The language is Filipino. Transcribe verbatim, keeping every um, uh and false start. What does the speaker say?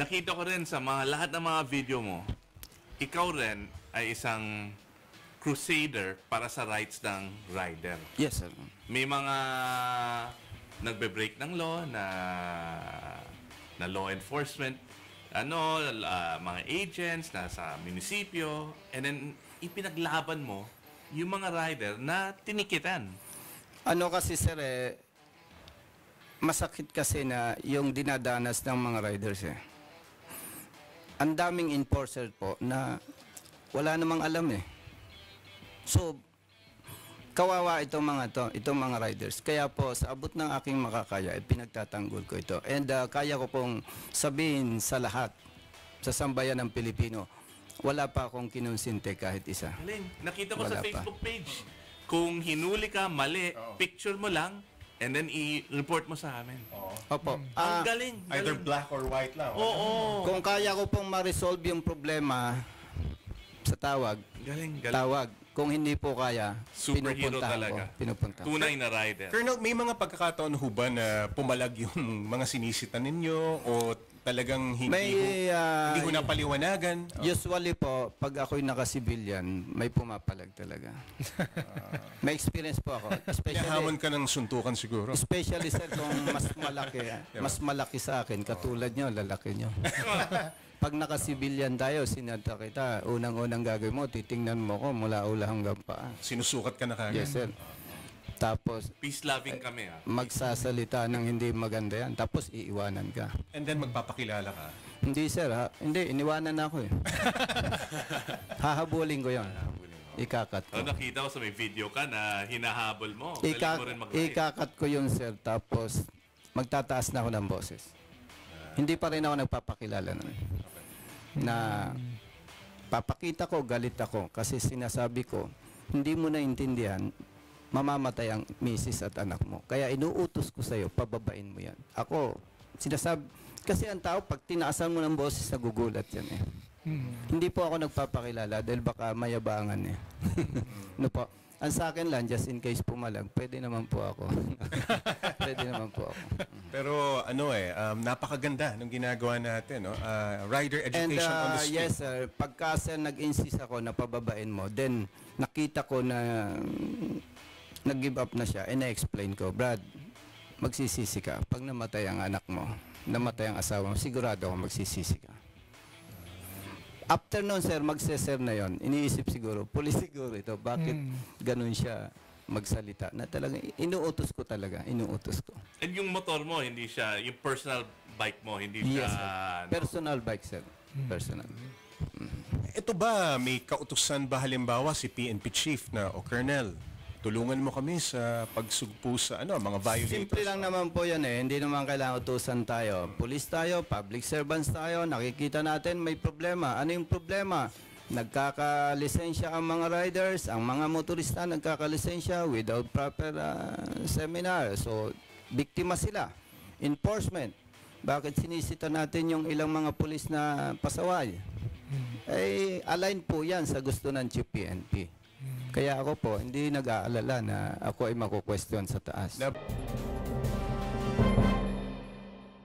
nakita ko rin sa mga, lahat ng mga video mo, ikaw rin ay isang crusader para sa rights ng rider. Yes, sir. May mga nagbe-break ng law na, na law enforcement, ano, uh, mga agents na sa munisipyo, and then ipinaglaban mo yung mga rider na tinikitan. Ano kasi, sir, eh, masakit kasi na yung dinadanas ng mga riders, eh. Ang daming enforcer po na wala namang alam, eh. So, kawawa itong mga to, itong mga riders. Kaya po, sa abot ng aking makakaya, eh, pinagtatanggol ko ito. And uh, kaya ko pong sabihin sa lahat, sa sambayan ng Pilipino, wala pa akong kinonsinte kahit isa. Nakita ko wala sa Facebook pa. Page, kung hinuli ka, mali, oh. Picture mo lang, and then i-report mo sa amin. Oh. Opo. Mm. Uh, Ang galing, galing. Either black or white lang. Oo. Oh, oh. Kung kaya ko pong ma-resolve yung problema sa tawag, galing, galing. Tawag. Kung hindi po kaya, pinupunta talaga. Pinupunta. Tunay na rider. Colonel, may mga pagkakataon ho ba na pumalag yung mga sinisitan ninyo o talagang hindi, may, ho, uh, hindi ho napaliwanagan? Usually po, pag ako'y naka-civilian, may pumapalag talaga. Uh, may experience po ako. Nahamon ka ng suntukan siguro. Especially sir, kung mas malaki, diba? Mas malaki sa akin, katulad nyo, lalaki nyo. Pag naka-civilian tayo, sinata kita, unang-unang gagawin mo, titingnan mo ko mula ula hanggang paa. Sinusukat ka na kagad? Yes, sir. Tapos, peace-loving kami, ha? Magsasalita ng hindi maganda yan, tapos iiwanan ka. And then magpapakilala ka? Hindi, sir, ha? Hindi, iniwanan na ako, eh. Hahabulin ko yun. Ikakat ko. Oh, nakita ko sa may video ka na hinahabol mo. Ika mo rin ikakat ko yun, sir, tapos magtataas na ako ng boses. Uh, hindi pa rin ako nagpapakilala na rin. Na papakita ko, galit ako kasi sinasabi ko, hindi mo naintindihan, mamamatay ang misis at anak mo. Kaya inuutos ko sa'yo, pababain mo yan. Ako, sinasabi, kasi ang tao, pag tinaasan mo ng boses, nagugulat yan, eh. Hmm. Hindi po ako nagpapakilala dahil baka mayabangan, eh. No po? Ang sa akin lang, just in case pumalag, pwede naman po ako. Pwede naman po ako. Pero ano eh, um, napakaganda ng ginagawa natin, no? Uh, rider education and, uh, on the street. Yes, sir. Pagkasa nag-insist ako na pababain mo, then nakita ko na um, nag-give up na siya, and na-explain ko, Brad, magsisisi ka. Pag namatay ang anak mo, namatay ang asawa mo, sigurado ako magsisisi ka. After nun, sir, magseser na yon. Iniisip siguro, pulis siguro ito. Bakit mm. ganun siya magsalita? Na talaga, inuutos ko talaga. Inuutos ko. And yung motor mo, hindi siya, yung personal bike mo, hindi yes, siya... Sir. Personal no? bike, sir. Personal. Mm. Ito ba, may kautusan ba halimbawa si P N P Chief na, o Colonel, tulungan mo kami sa pagsugpo sa ano, mga violators? Simple lang o? Naman po yan, eh. Hindi naman kailangan utusan tayo. Police tayo, public servants tayo, nakikita natin may problema. Ano yung problema? Nagkakalisensya ang mga riders, ang mga motorista nagkakalisensya without proper uh, seminar. So, biktima sila. Enforcement. Bakit sinisita natin yung ilang mga police na pasaway? Eh, align po yan sa gusto ng Chief P N P. Kaya ako po, hindi nag-aalala na ako ay makukwestiyon sa taas.